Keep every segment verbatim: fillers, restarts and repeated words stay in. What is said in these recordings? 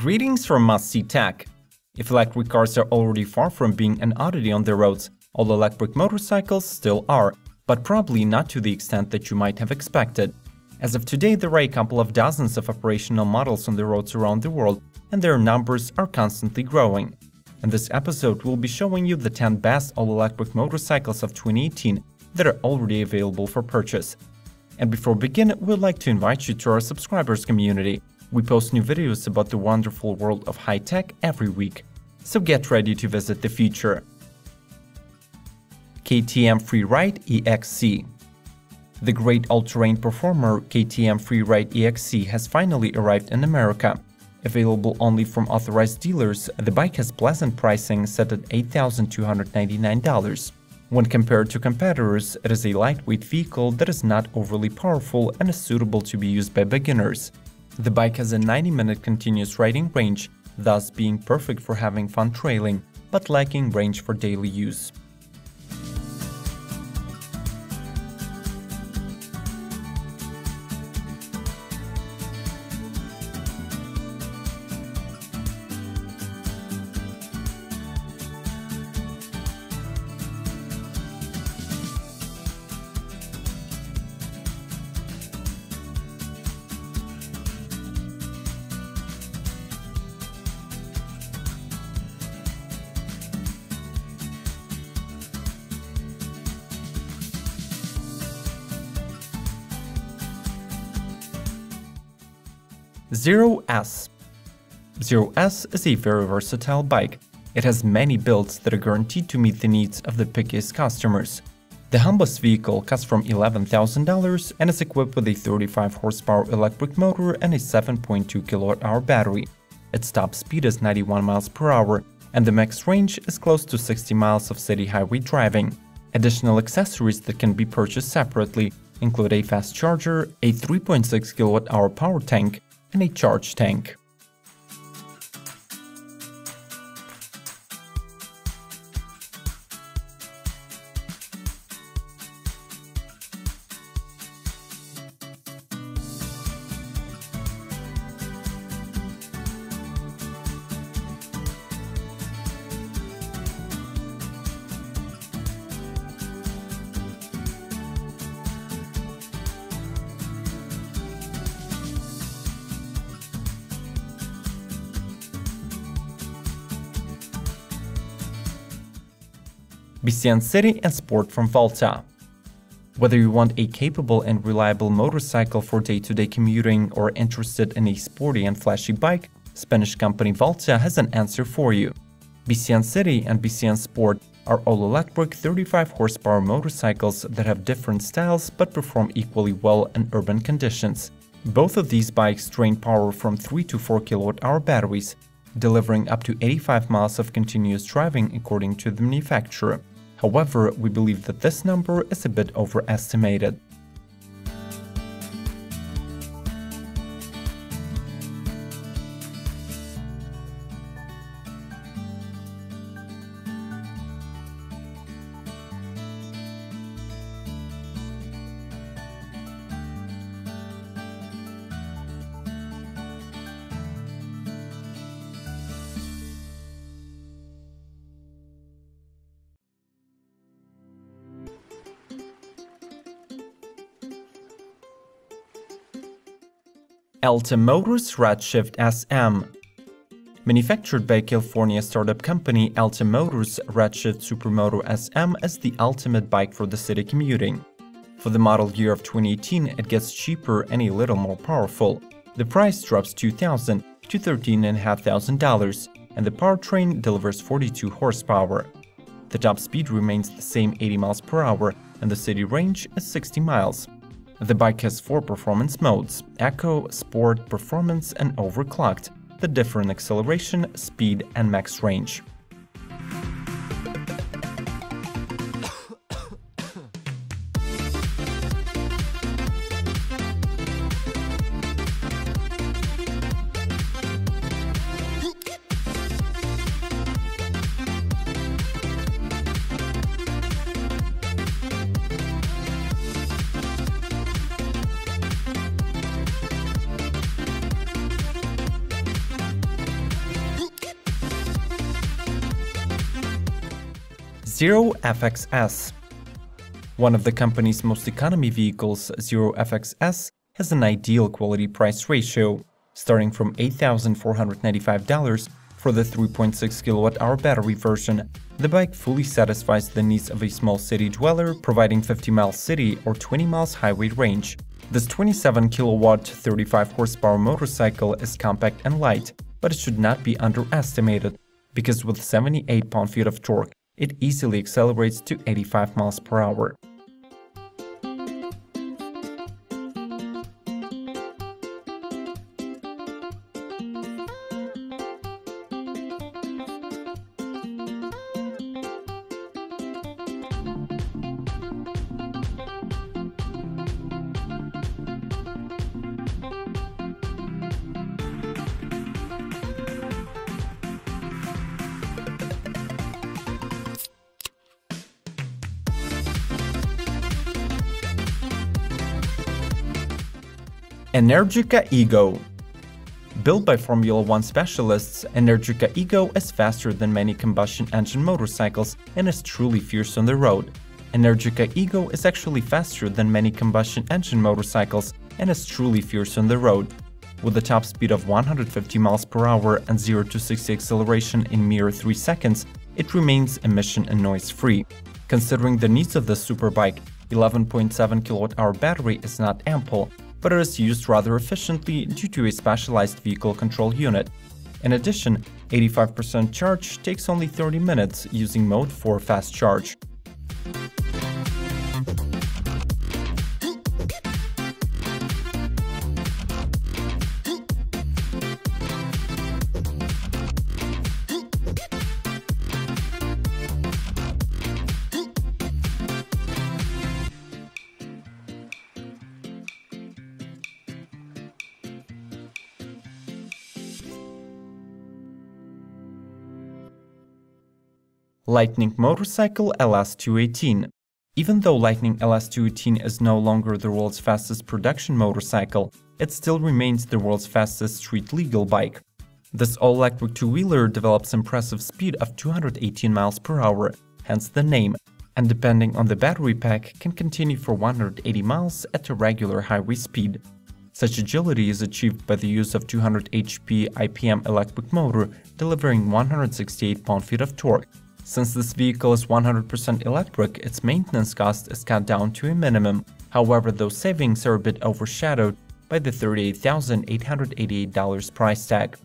Greetings from Must See Tech. If electric cars are already far from being an oddity on the roads, all electric motorcycles still are, but probably not to the extent that you might have expected. As of today, there are a couple of dozens of operational models on the roads around the world, and their numbers are constantly growing. In this episode, we'll be showing you the ten best all-electric motorcycles of twenty eighteen that are already available for purchase. And before we begin, we'd like to invite you to our subscribers community. We post new videos about the wonderful world of high-tech every week, so get ready to visit the future. K T M Freeride E X C. The great all-terrain performer K T M Freeride E X C has finally arrived in America. Available only from authorized dealers, the bike has pleasant pricing set at eight thousand two hundred ninety-nine dollars. When compared to competitors, it is a lightweight vehicle that is not overly powerful and is suitable to be used by beginners. The bike has a ninety minute continuous riding range, thus being perfect for having fun trailing, but lacking range for daily use. Zero S. Zero S is a very versatile bike. It has many builds that are guaranteed to meet the needs of the pickiest customers. The humblest vehicle costs from eleven thousand dollars and is equipped with a thirty-five horsepower electric motor and a seven point two kilowatt hour battery. Its top speed is ninety-one miles per hour, and the max range is close to sixty miles of city highway driving. Additional accessories that can be purchased separately include a fast charger, a three point six kilowatt hour power tank, and a charge tank. B C N City and Sport from Volta. Whether you want a capable and reliable motorcycle for day-to-day commuting or interested in a sporty and flashy bike, Spanish company Volta has an answer for you. B C N City and B C N Sport are all-electric thirty-five horsepower motorcycles that have different styles but perform equally well in urban conditions. Both of these bikes drain power from three to four kilowatt hour batteries, delivering up to eighty-five miles of continuous driving according to the manufacturer. However, we believe that this number is a bit overestimated. Alta Motors Redshift S M. Manufactured by California startup company Alta Motors, Redshift Supermoto S M is the ultimate bike for the city commuting. For the model year of twenty eighteen, it gets cheaper and a little more powerful. The price drops two thousand dollars to thirteen thousand five hundred dollars, and the powertrain delivers forty-two horsepower. The top speed remains the same eighty miles per hour, and the city range is sixty miles. The bike has four performance modes – Eco, Sport, Performance and Overclocked – that differ in acceleration, speed and max range. Zero F X S. One of the company's most economy vehicles, Zero F X S, has an ideal quality-price ratio, starting from eight thousand four hundred ninety-five dollars for the three point six kilowatt hour battery version. The bike fully satisfies the needs of a small city dweller, providing fifty miles city or twenty miles highway range. This twenty-seven kilowatt, thirty-five horsepower motorcycle is compact and light, but it should not be underestimated, because with seventy-eight pound-feet of torque, it easily accelerates to eighty-five miles per hour. Energica Ego. Built by Formula One specialists, Energica Ego is faster than many combustion engine motorcycles and is truly fierce on the road. Energica Ego is actually faster than many combustion engine motorcycles and is truly fierce on the road. With a top speed of one hundred fifty miles per hour and zero to sixty acceleration in mere three seconds, it remains emission and noise-free. Considering the needs of this superbike, eleven point seven kilowatt hour battery is not ample, but it is used rather efficiently due to a specialized vehicle control unit. In addition, eighty-five percent charge takes only thirty minutes using mode four fast charge. Lightning Motorcycle L S two eighteen. Even though Lightning L S two eighteen is no longer the world's fastest production motorcycle, it still remains the world's fastest street-legal bike. This all-electric two-wheeler develops impressive speed of two hundred eighteen miles per hour, hence the name, and depending on the battery pack, can continue for one hundred eighty miles at a regular highway speed. Such agility is achieved by the use of two hundred horsepower I P M electric motor, delivering one hundred sixty-eight pound-feet of torque. Since this vehicle is one hundred percent electric, its maintenance cost is cut down to a minimum. However, those savings are a bit overshadowed by the thirty-eight thousand eight hundred eighty-eight dollars price tag.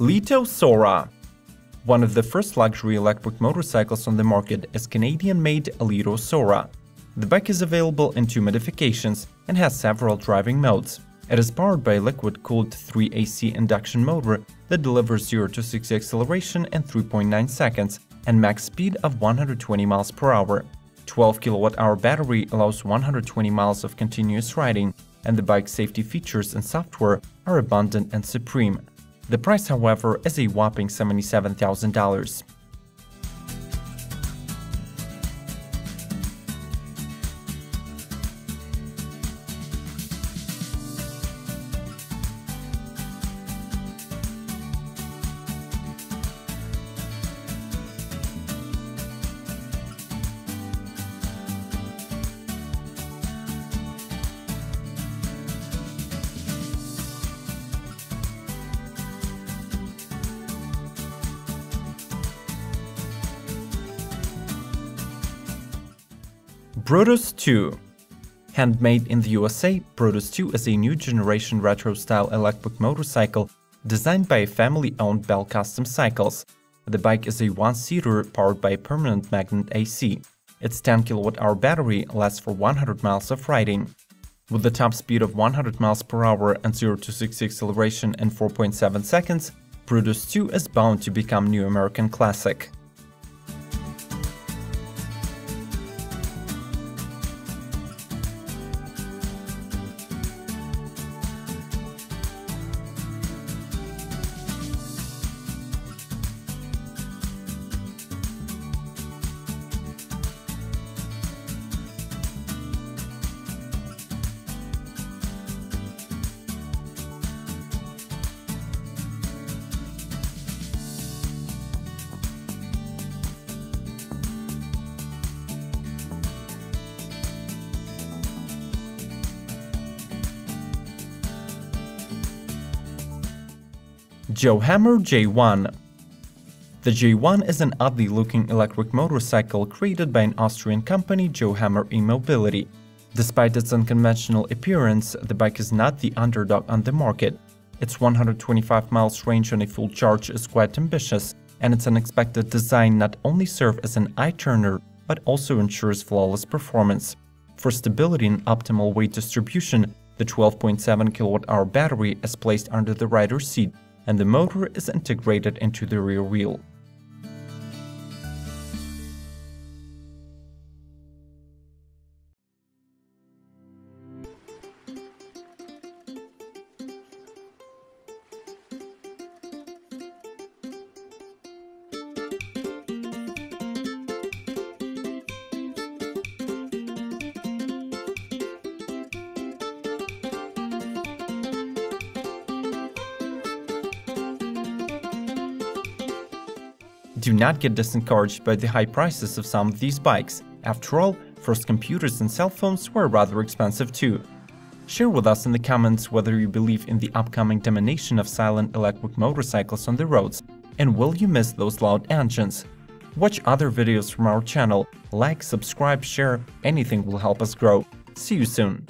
Lito Sora. One of the first luxury electric motorcycles on the market is Canadian-made Lito Sora. The bike is available in two modifications and has several driving modes. It is powered by a liquid-cooled three A C induction motor that delivers zero to sixty acceleration in three point nine seconds and max speed of one hundred twenty miles per hour. twelve kilowatt hour battery allows one hundred twenty miles of continuous riding, and the bike's safety features and software are abundant and supreme. The price, however, is a whopping seventy-seven thousand dollars. Brutus two. Handmade in the U S A, Brutus two is a new generation retro-style electric motorcycle designed by a family-owned Bell Custom Cycles. The bike is a one-seater powered by permanent magnet A C. Its ten kilowatt hour battery lasts for one hundred miles of riding. With a top speed of one hundred miles per hour and zero to sixty acceleration in four point seven seconds, Brutus two is bound to become new American classic. Joe Hammer J one. The J one is an oddly looking electric motorcycle created by an Austrian company, Joe Hammer E-Mobility. Despite its unconventional appearance, the bike is not the underdog on the market. Its one hundred twenty-five miles range on a full charge is quite ambitious, and its unexpected design not only serves as an eye-turner, but also ensures flawless performance. For stability and optimal weight distribution, the twelve point seven kilowatt hour battery is placed under the rider's seat, and the motor is integrated into the rear wheel. Do not get discouraged by the high prices of some of these bikes. After all, first computers and cell phones were rather expensive too. Share with us in the comments whether you believe in the upcoming domination of silent electric motorcycles on the roads, and will you miss those loud engines? Watch other videos from our channel, like, subscribe, share, anything will help us grow. See you soon!